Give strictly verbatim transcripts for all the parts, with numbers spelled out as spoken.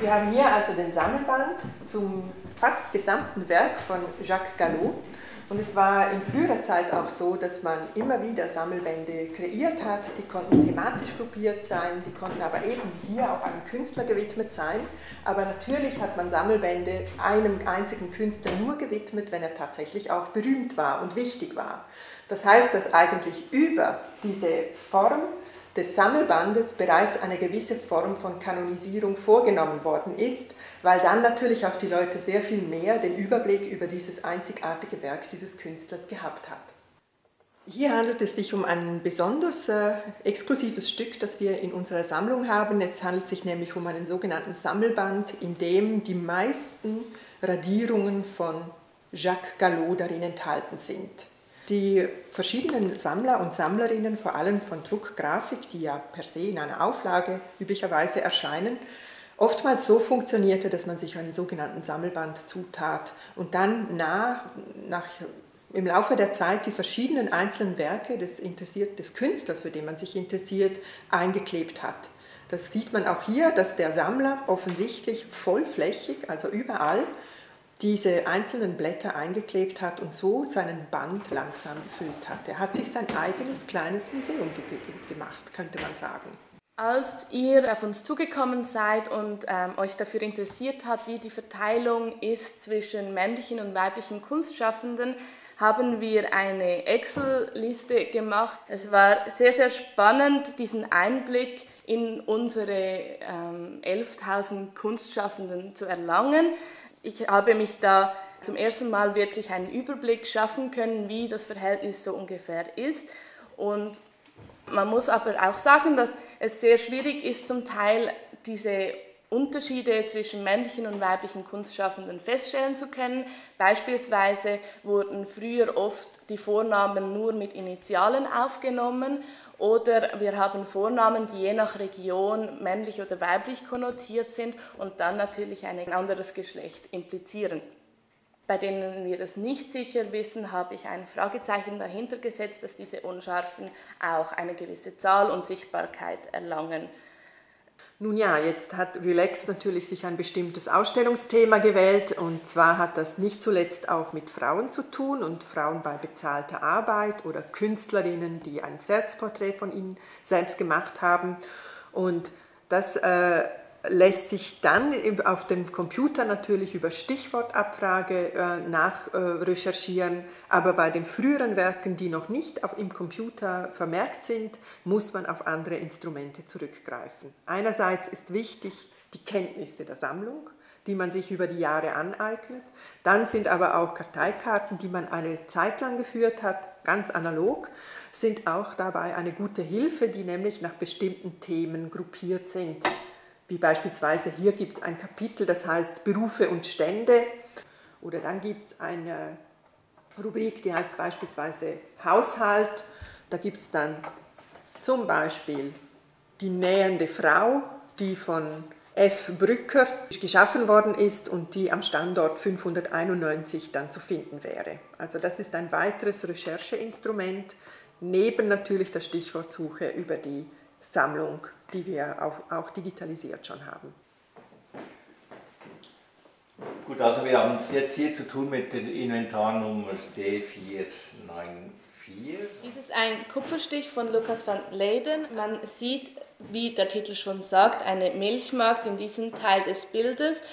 Wir haben hier also den Sammelband zum fast gesamten Werk von Jacques Callot. Und es war in früherer Zeit auch so, dass man immer wieder Sammelbände kreiert hat, die konnten thematisch gruppiert sein, die konnten aber eben hier auch einem Künstler gewidmet sein. Aber natürlich hat man Sammelbände einem einzigen Künstler nur gewidmet, wenn er tatsächlich auch berühmt war und wichtig war. Das heißt, dass eigentlich über diese Form des Sammelbandes bereits eine gewisse Form von Kanonisierung vorgenommen worden ist, weil dann natürlich auch die Leute sehr viel mehr den Überblick über dieses einzigartige Werk dieses Künstlers gehabt hat. Hier handelt es sich um ein besonders äh, exklusives Stück, das wir in unserer Sammlung haben. Es handelt sich nämlich um einen sogenannten Sammelband, in dem die meisten Radierungen von Jacques Callot darin enthalten sind. Die verschiedenen Sammler und Sammlerinnen, vor allem von Druckgrafik, die ja per se in einer Auflage üblicherweise erscheinen, oftmals so funktionierte, dass man sich einen sogenannten Sammelband zutat und dann nach, nach, im Laufe der Zeit die verschiedenen einzelnen Werke des, interessiert, des Künstlers, für den man sich interessiert, eingeklebt hat. Das sieht man auch hier, dass der Sammler offensichtlich vollflächig, also überall, diese einzelnen Blätter eingeklebt hat und so seinen Band langsam gefüllt hat. Er hat sich sein eigenes kleines Museum ge ge gemacht, könnte man sagen. Als ihr auf uns zugekommen seid und ähm, euch dafür interessiert habt, wie die Verteilung ist zwischen männlichen und weiblichen Kunstschaffenden, haben wir eine Excel-Liste gemacht. Es war sehr, sehr spannend, diesen Einblick in unsere ähm, elftausend Kunstschaffenden zu erlangen. Ich habe mich da zum ersten Mal wirklich einen Überblick schaffen können, wie das Verhältnis so ungefähr ist. Und man muss aber auch sagen, dass es sehr schwierig ist, zum Teil diese Unterschiede zwischen männlichen und weiblichen Kunstschaffenden feststellen zu können. Beispielsweise wurden früher oft die Vornamen nur mit Initialen aufgenommen. Oder wir haben Vornamen, die je nach Region männlich oder weiblich konnotiert sind und dann natürlich ein anderes Geschlecht implizieren. Bei denen wir das nicht sicher wissen, habe ich ein Fragezeichen dahinter gesetzt, dass diese Unscharfen auch eine gewisse Zahl und Sichtbarkeit erlangen. Nun ja, jetzt hat Relax natürlich sich ein bestimmtes Ausstellungsthema gewählt, und zwar hat das nicht zuletzt auch mit Frauen zu tun und Frauen bei bezahlter Arbeit oder Künstlerinnen, die ein Selbstporträt von ihnen selbst gemacht haben, und das äh, lässt sich dann auf dem Computer natürlich über Stichwortabfrage äh, nach äh, recherchieren, aber bei den früheren Werken, die noch nicht auf, im Computer vermerkt sind, muss man auf andere Instrumente zurückgreifen. Einerseits ist wichtig die Kenntnisse der Sammlung, die man sich über die Jahre aneignet. Dann sind aber auch Karteikarten, die man eine Zeit lang geführt hat, ganz analog, sind auch dabei eine gute Hilfe, die nämlich nach bestimmten Themen gruppiert sind. Wie beispielsweise hier gibt es ein Kapitel, das heißt Berufe und Stände. Oder dann gibt es eine Rubrik, die heißt beispielsweise Haushalt. Da gibt es dann zum Beispiel die nähende Frau, die von F. Brücker geschaffen worden ist und die am Standort fünfhunderteinundneunzig dann zu finden wäre. Also das ist ein weiteres Rechercheinstrument, neben natürlich der Stichwortsuche über die Sammlung, die wir auch, auch digitalisiert schon haben. Gut, also wir haben es jetzt hier zu tun mit der Inventarnummer D vier neun vier. Dies ist ein Kupferstich von Lucas van Leyden. Man sieht, wie der Titel schon sagt, eine Milchmagd in diesem Teil des Bildes.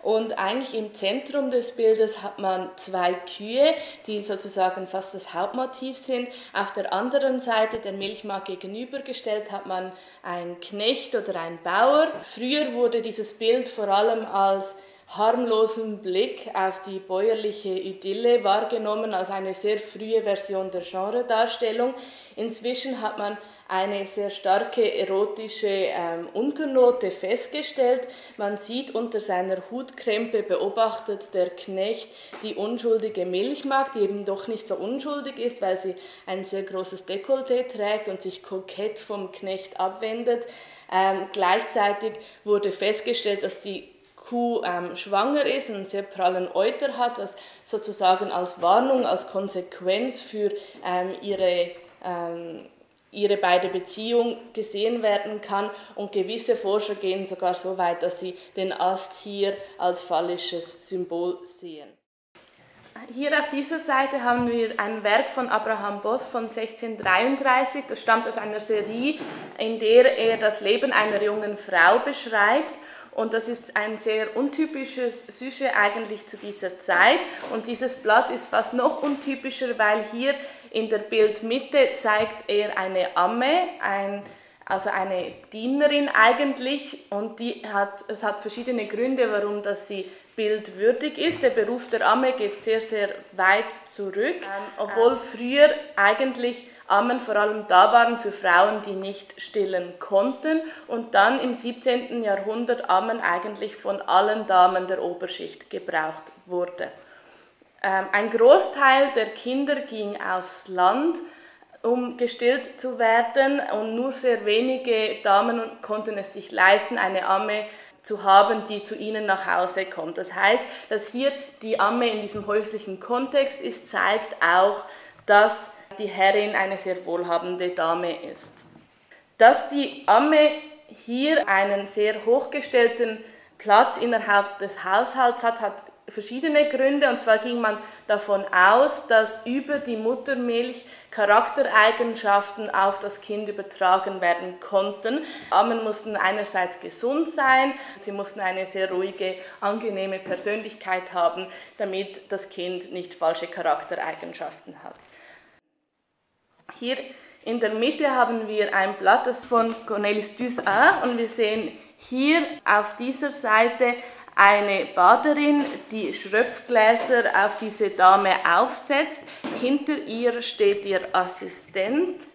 Und eigentlich im Zentrum des Bildes hat man zwei Kühe, die sozusagen fast das Hauptmotiv sind. Auf der anderen Seite der Milchmagd gegenübergestellt hat man einen Knecht oder einen Bauer. Früher wurde dieses Bild vor allem als harmlosen Blick auf die bäuerliche Idylle wahrgenommen, als eine sehr frühe Version der Genredarstellung. Inzwischen hat man eine sehr starke erotische ähm, Unternote festgestellt. Man sieht unter seiner Hutkrempe, beobachtet der Knecht die unschuldige Milchmagd, die eben doch nicht so unschuldig ist, weil sie ein sehr großes Dekolleté trägt und sich kokett vom Knecht abwendet. Ähm, gleichzeitig wurde festgestellt, dass die Kuh ähm, schwanger ist und einen sehr prallen Euter hat, was sozusagen als Warnung, als Konsequenz für ähm, ihre ähm, ihre beide Beziehung gesehen werden kann, und gewisse Forscher gehen sogar so weit, dass sie den Ast hier als phallisches Symbol sehen. Hier auf dieser Seite haben wir ein Werk von Abraham Bosse von sechzehnhundertdreiunddreißig. Das stammt aus einer Serie, in der er das Leben einer jungen Frau beschreibt. Und das ist ein sehr untypisches Sujet eigentlich zu dieser Zeit. Und dieses Blatt ist fast noch untypischer, weil hier in der Bildmitte zeigt er eine Amme, ein, also eine Dienerin eigentlich. Und die hat, es hat verschiedene Gründe, warum dass sie bildwürdig ist. Der Beruf der Amme geht sehr, sehr weit zurück, obwohl früher eigentlich Ammen vor allem da waren für Frauen, die nicht stillen konnten, und dann im siebzehnten Jahrhundert Ammen eigentlich von allen Damen der Oberschicht gebraucht wurde. Ein Großteil der Kinder ging aufs Land, um gestillt zu werden, und nur sehr wenige Damen konnten es sich leisten, eine Amme zu haben, die zu ihnen nach Hause kommt. Das heißt, dass hier die Amme in diesem häuslichen Kontext ist, zeigt auch, dass die Herrin eine sehr wohlhabende Dame ist. Dass die Amme hier einen sehr hochgestellten Platz innerhalb des Haushalts hat, hat verschiedene Gründe, und zwar ging man davon aus, dass über die Muttermilch Charaktereigenschaften auf das Kind übertragen werden konnten. Ammen mussten einerseits gesund sein, sie mussten eine sehr ruhige, angenehme Persönlichkeit haben, damit das Kind nicht falsche Charaktereigenschaften hat. Hier in der Mitte haben wir ein Blatt, das von Cornelis Dusart, und wir sehen hier auf dieser Seite eine Baderin, die Schröpfgläser auf diese Dame aufsetzt. Hinter ihr steht ihr Assistent.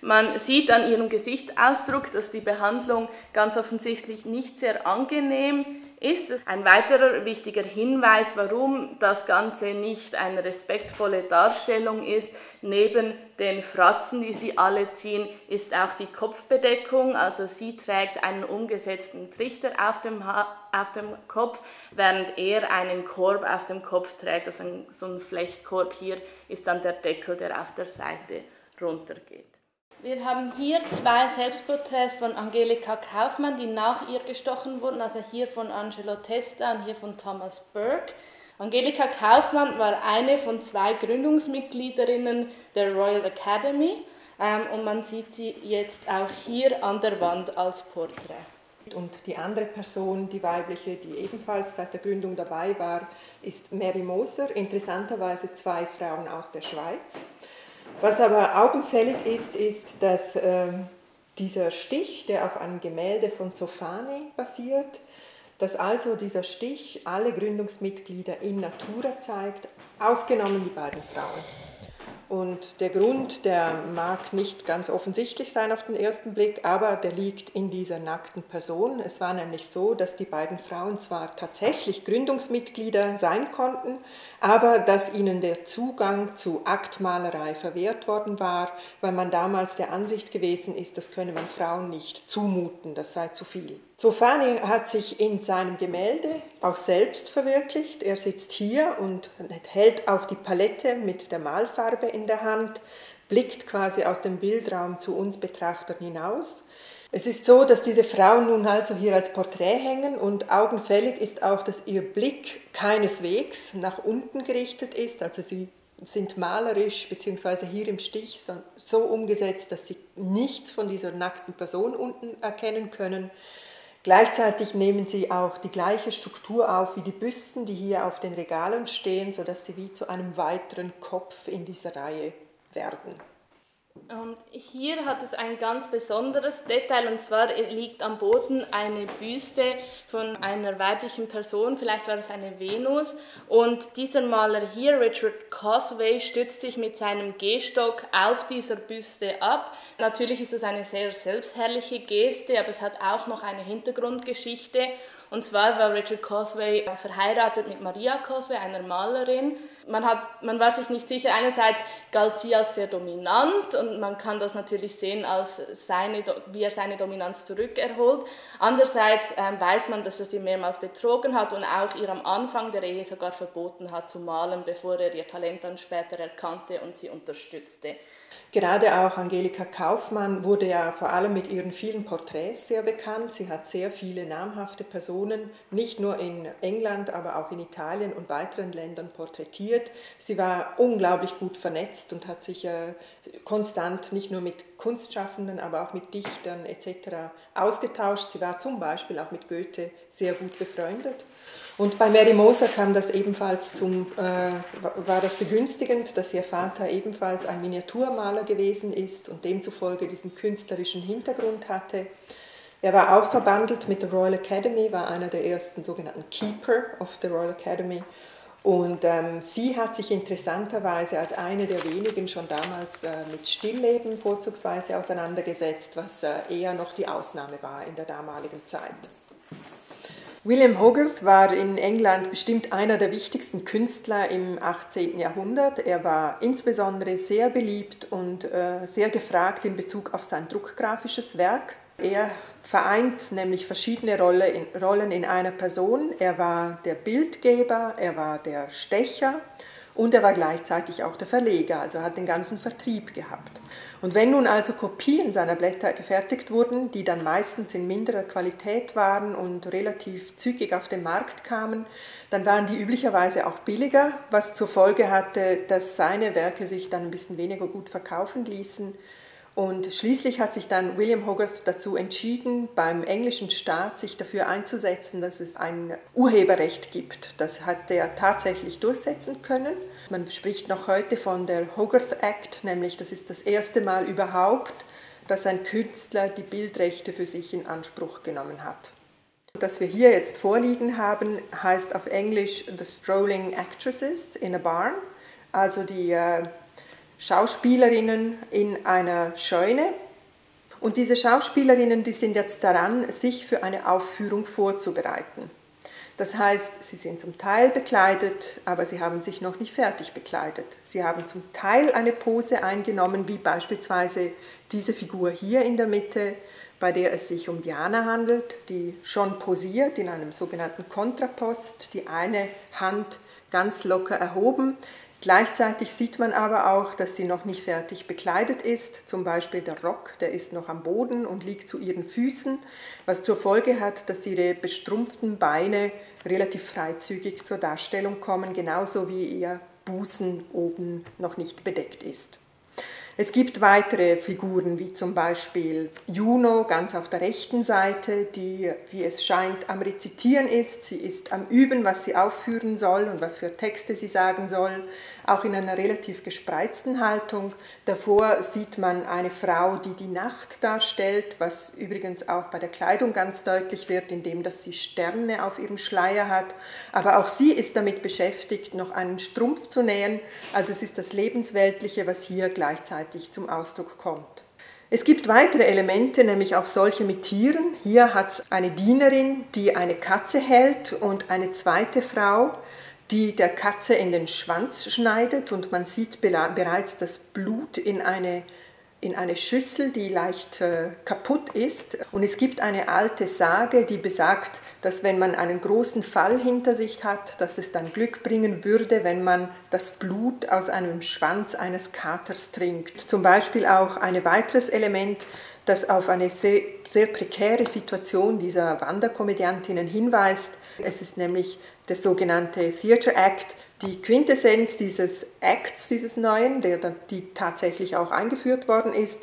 Man sieht an ihrem Gesichtsausdruck, dass die Behandlung ganz offensichtlich nicht sehr angenehm ist. Ein weiterer wichtiger Hinweis, warum das Ganze nicht eine respektvolle Darstellung ist, neben den Fratzen, die sie alle ziehen, ist auch die Kopfbedeckung. Also sie trägt einen umgesetzten Trichter auf dem, ha auf dem Kopf, während er einen Korb auf dem Kopf trägt. Also ein, so ein Flechtkorb. Hier ist dann der Deckel, der auf der Seite runtergeht. Wir haben hier zwei Selbstporträts von Angelika Kaufmann, die nach ihr gestochen wurden, also hier von Angelo Testa und hier von Thomas Burke. Angelika Kaufmann war eine von zwei Gründungsmitgliederinnen der Royal Academy, ähm, und man sieht sie jetzt auch hier an der Wand als Porträt. Und die andere Person, die weibliche, die ebenfalls seit der Gründung dabei war, ist Mary Moser, interessanterweise zwei Frauen aus der Schweiz. Was aber augenfällig ist, ist, dass äh, dieser Stich, der auf einem Gemälde von Zoffani basiert, dass also dieser Stich alle Gründungsmitglieder in Natura zeigt, ausgenommen die beiden Frauen. Und der Grund, der mag nicht ganz offensichtlich sein auf den ersten Blick, aber der liegt in dieser nackten Person. Es war nämlich so, dass die beiden Frauen zwar tatsächlich Gründungsmitglieder sein konnten, aber dass ihnen der Zugang zu Aktmalerei verwehrt worden war, weil man damals der Ansicht gewesen ist, das könne man Frauen nicht zumuten, das sei zu viel. Zoffani hat sich in seinem Gemälde auch selbst verwirklicht. Er sitzt hier und hält auch die Palette mit der Malfarbe in der Hand, blickt quasi aus dem Bildraum zu uns Betrachtern hinaus. Es ist so, dass diese Frauen nun also hier als Porträt hängen, und augenfällig ist auch, dass ihr Blick keineswegs nach unten gerichtet ist. Also sie sind malerisch bzw. hier im Stich so umgesetzt, dass sie nichts von dieser nackten Person unten erkennen können. Gleichzeitig nehmen sie auch die gleiche Struktur auf wie die Büsten, die hier auf den Regalen stehen, sodass sie wie zu einem weiteren Kopf in dieser Reihe werden. Und hier hat es ein ganz besonderes Detail, und zwar liegt am Boden eine Büste von einer weiblichen Person, vielleicht war es eine Venus, und dieser Maler hier, Richard Cosway, stützt sich mit seinem Gehstock auf dieser Büste ab. Natürlich ist es eine sehr selbstherrliche Geste, aber es hat auch noch eine Hintergrundgeschichte. Und zwar war Richard Cosway verheiratet mit Maria Cosway, einer Malerin. Man, hat, man war sich nicht sicher. Einerseits galt sie als sehr dominant und man kann das natürlich sehen, als seine, wie er seine Dominanz zurückerholt. Andererseits äh, weiß man, dass er sie mehrmals betrogen hat und auch ihr am Anfang der Ehe sogar verboten hat zu malen, bevor er ihr Talent dann später erkannte und sie unterstützte. Gerade auch Angelika Kaufmann wurde ja vor allem mit ihren vielen Porträts sehr bekannt. Sie hat sehr viele namhafte Personen, nicht nur in England, aber auch in Italien und weiteren Ländern porträtiert. Sie war unglaublich gut vernetzt und hat sich äh, konstant nicht nur mit Kunstschaffenden, aber auch mit Dichtern et cetera ausgetauscht. Sie war zum Beispiel auch mit Goethe sehr gut befreundet. Und bei Mary Moser kam das ebenfalls zum, äh, war das begünstigend, dass ihr Vater ebenfalls ein Miniaturmaler gewesen ist und demzufolge diesen künstlerischen Hintergrund hatte. Er war auch verbandelt mit der Royal Academy, war einer der ersten sogenannten Keeper of the Royal Academy. Und ähm, sie hat sich interessanterweise als eine der wenigen schon damals äh, mit Stillleben vorzugsweise auseinandergesetzt, was äh, eher noch die Ausnahme war in der damaligen Zeit. William Hogarth war in England bestimmt einer der wichtigsten Künstler im achtzehnten Jahrhundert. Er war insbesondere sehr beliebt und äh, sehr gefragt in Bezug auf sein druckgrafisches Werk. Er vereint nämlich verschiedene Rolle in, Rollen in einer Person. Er war der Bildgeber, er war der Stecher und er war gleichzeitig auch der Verleger, also hat den ganzen Vertrieb gehabt. Und wenn nun also Kopien seiner Blätter gefertigt wurden, die dann meistens in minderer Qualität waren und relativ zügig auf den Markt kamen, dann waren die üblicherweise auch billiger, was zur Folge hatte, dass seine Werke sich dann ein bisschen weniger gut verkaufen ließen. Und schließlich hat sich dann William Hogarth dazu entschieden, beim englischen Staat sich dafür einzusetzen, dass es ein Urheberrecht gibt. Das hat er tatsächlich durchsetzen können. Man spricht noch heute von der Hogarth Act, nämlich das ist das erste Mal überhaupt, dass ein Künstler die Bildrechte für sich in Anspruch genommen hat. Das wir hier jetzt vorliegen haben, heißt auf Englisch The Strolling Actresses in a Barn, also die Schauspielerinnen in einer Scheune. Und diese Schauspielerinnen, die sind jetzt daran, sich für eine Aufführung vorzubereiten. Das heißt, sie sind zum Teil bekleidet, aber sie haben sich noch nicht fertig bekleidet. Sie haben zum Teil eine Pose eingenommen, wie beispielsweise diese Figur hier in der Mitte, bei der es sich um Diana handelt, die schon posiert in einem sogenannten Kontrapost, die eine Hand ganz locker erhoben. Gleichzeitig sieht man aber auch, dass sie noch nicht fertig bekleidet ist, zum Beispiel der Rock, der ist noch am Boden und liegt zu ihren Füßen, was zur Folge hat, dass ihre bestrumpften Beine relativ freizügig zur Darstellung kommen, genauso wie ihr Busen oben noch nicht bedeckt ist. Es gibt weitere Figuren, wie zum Beispiel Juno ganz auf der rechten Seite, die, wie es scheint, am Rezitieren ist. Sie ist am Üben, was sie aufführen soll und was für Texte sie sagen soll, auch in einer relativ gespreizten Haltung. Davor sieht man eine Frau, die die Nacht darstellt, was übrigens auch bei der Kleidung ganz deutlich wird, indem dass sie Sterne auf ihrem Schleier hat. Aber auch sie ist damit beschäftigt, noch einen Strumpf zu nähen. Also es ist das Lebensweltliche, was hier gleichzeitig zum Ausdruck kommt. Es gibt weitere Elemente, nämlich auch solche mit Tieren. Hier hat es eine Dienerin, die eine Katze hält und eine zweite Frau, die der Katze in den Schwanz schneidet und man sieht bereits das Blut in eine, in eine Schüssel, die leicht äh, kaputt ist. Und es gibt eine alte Sage, die besagt, dass wenn man einen großen Fall hinter sich hat, dass es dann Glück bringen würde, wenn man das Blut aus einem Schwanz eines Katers trinkt. Zum Beispiel auch ein weiteres Element, das auf eine sehr, sehr prekäre Situation dieser Wanderkomödiantinnen hinweist. Es ist nämlich der sogenannte Theatre Act, die Quintessenz dieses Acts, dieses neuen, der dann, die tatsächlich auch eingeführt worden ist,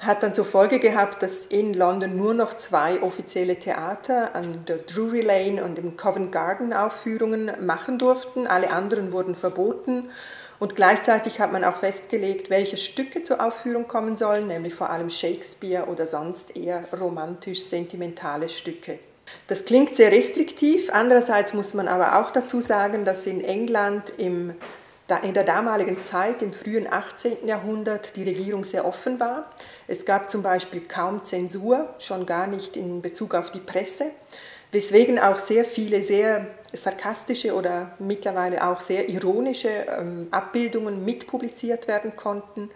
hat dann zur Folge gehabt, dass in London nur noch zwei offizielle Theater an der Drury Lane und im Covent Garden Aufführungen machen durften. Alle anderen wurden verboten und gleichzeitig hat man auch festgelegt, welche Stücke zur Aufführung kommen sollen, nämlich vor allem Shakespeare oder sonst eher romantisch-sentimentale Stücke. Das klingt sehr restriktiv, andererseits muss man aber auch dazu sagen, dass in England im in der damaligen Zeit, im frühen achtzehnten Jahrhundert, die Regierung sehr offen war. Es gab zum Beispiel kaum Zensur, schon gar nicht in Bezug auf die Presse. weswegen auch sehr viele sehr sarkastische oder mittlerweile auch sehr ironische ähm, Abbildungen mitpubliziert werden konnten.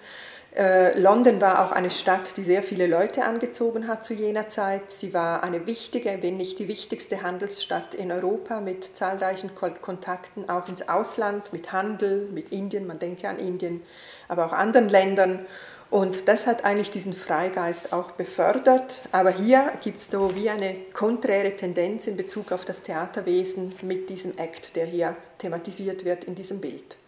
Äh, London war auch eine Stadt, die sehr viele Leute angezogen hat zu jener Zeit. Sie war eine wichtige, wenn nicht die wichtigste Handelsstadt in Europa mit zahlreichen Ko- Kontakten auch ins Ausland, mit Handel, mit Indien, man denke an Indien, aber auch anderen Ländern. Und das hat eigentlich diesen Freigeist auch befördert. Aber hier gibt es so wie eine konträre Tendenz in Bezug auf das Theaterwesen mit diesem Act, der hier thematisiert wird in diesem Bild.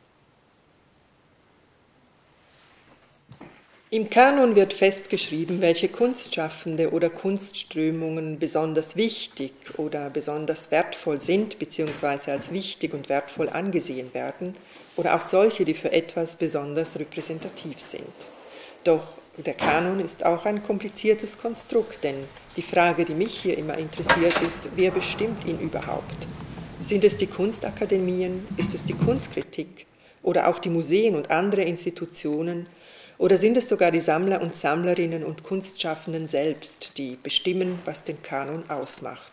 Im Kanon wird festgeschrieben, welche Kunstschaffende oder Kunstströmungen besonders wichtig oder besonders wertvoll sind, beziehungsweise als wichtig und wertvoll angesehen werden, oder auch solche, die für etwas besonders repräsentativ sind. Doch der Kanon ist auch ein kompliziertes Konstrukt, denn die Frage, die mich hier immer interessiert, ist, wer bestimmt ihn überhaupt? Sind es die Kunstakademien, ist es die Kunstkritik oder auch die Museen und andere Institutionen oder sind es sogar die Sammler und Sammlerinnen und Kunstschaffenden selbst, die bestimmen, was den Kanon ausmacht?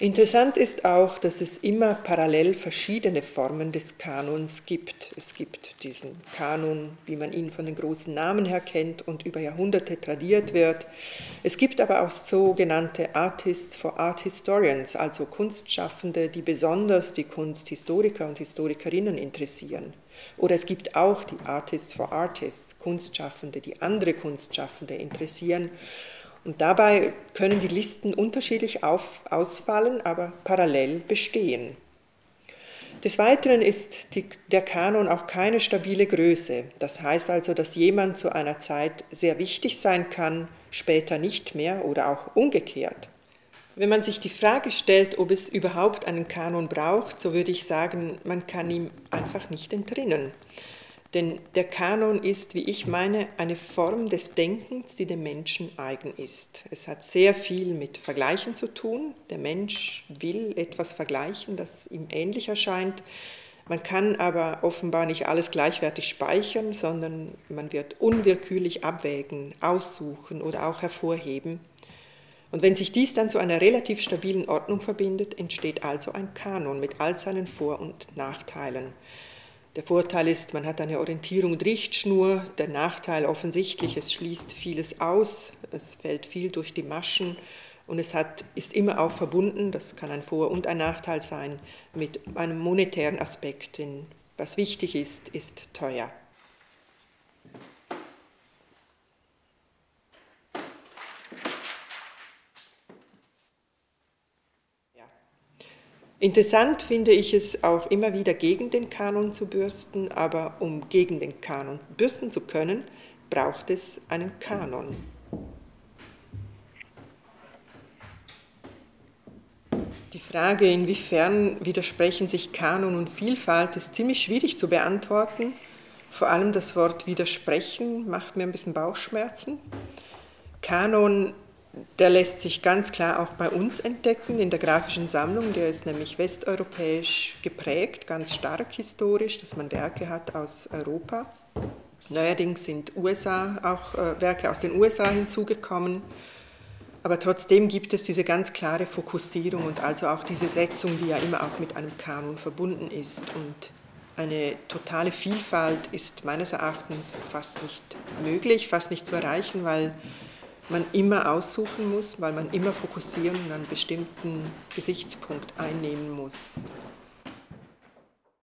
Interessant ist auch, dass es immer parallel verschiedene Formen des Kanons gibt. Es gibt diesen Kanon, wie man ihn von den großen Namen her kennt und über Jahrhunderte tradiert wird. Es gibt aber auch sogenannte Artists for Art Historians, also Kunstschaffende, die besonders die Kunsthistoriker und Historikerinnen interessieren. Oder es gibt auch die Artists for Artists, Kunstschaffende, die andere Kunstschaffende interessieren. Und dabei können die Listen unterschiedlich auf, ausfallen, aber parallel bestehen. Des Weiteren ist die, der Kanon auch keine stabile Größe. Das heißt also, dass jemand zu einer Zeit sehr wichtig sein kann, später nicht mehr oder auch umgekehrt. Wenn man sich die Frage stellt, ob es überhaupt einen Kanon braucht, so würde ich sagen, man kann ihm einfach nicht entrinnen. Denn der Kanon ist, wie ich meine, eine Form des Denkens, die dem Menschen eigen ist. Es hat sehr viel mit Vergleichen zu tun. Der Mensch will etwas vergleichen, das ihm ähnlich erscheint. Man kann aber offenbar nicht alles gleichwertig speichern, sondern man wird unwillkürlich abwägen, aussuchen oder auch hervorheben. Und wenn sich dies dann zu einer relativ stabilen Ordnung verbindet, entsteht also ein Kanon mit all seinen Vor- und Nachteilen. Der Vorteil ist, man hat eine Orientierung und Richtschnur, der Nachteil offensichtlich, es schließt vieles aus, es fällt viel durch die Maschen und es hat, ist immer auch verbunden, das kann ein Vor- und ein Nachteil sein, mit einem monetären Aspekt, denn was wichtig ist, ist teuer. Interessant finde ich es auch immer wieder gegen den Kanon zu bürsten, aber um gegen den Kanon bürsten zu können, braucht es einen Kanon. Die Frage, inwiefern widersprechen sich Kanon und Vielfalt, ist ziemlich schwierig zu beantworten. Vor allem das Wort widersprechen macht mir ein bisschen Bauchschmerzen. Kanon, der lässt sich ganz klar auch bei uns entdecken, in der Graphischen Sammlung, der ist nämlich westeuropäisch geprägt, ganz stark historisch, dass man Werke hat aus Europa. Neuerdings sind U S A auch äh, Werke aus den U S A hinzugekommen, aber trotzdem gibt es diese ganz klare Fokussierung und also auch diese Setzung, die ja immer auch mit einem Kanon verbunden ist. Und eine totale Vielfalt ist meines Erachtens fast nicht möglich, fast nicht zu erreichen, weil man immer aussuchen muss, weil man immer fokussieren und einen bestimmten Gesichtspunkt einnehmen muss.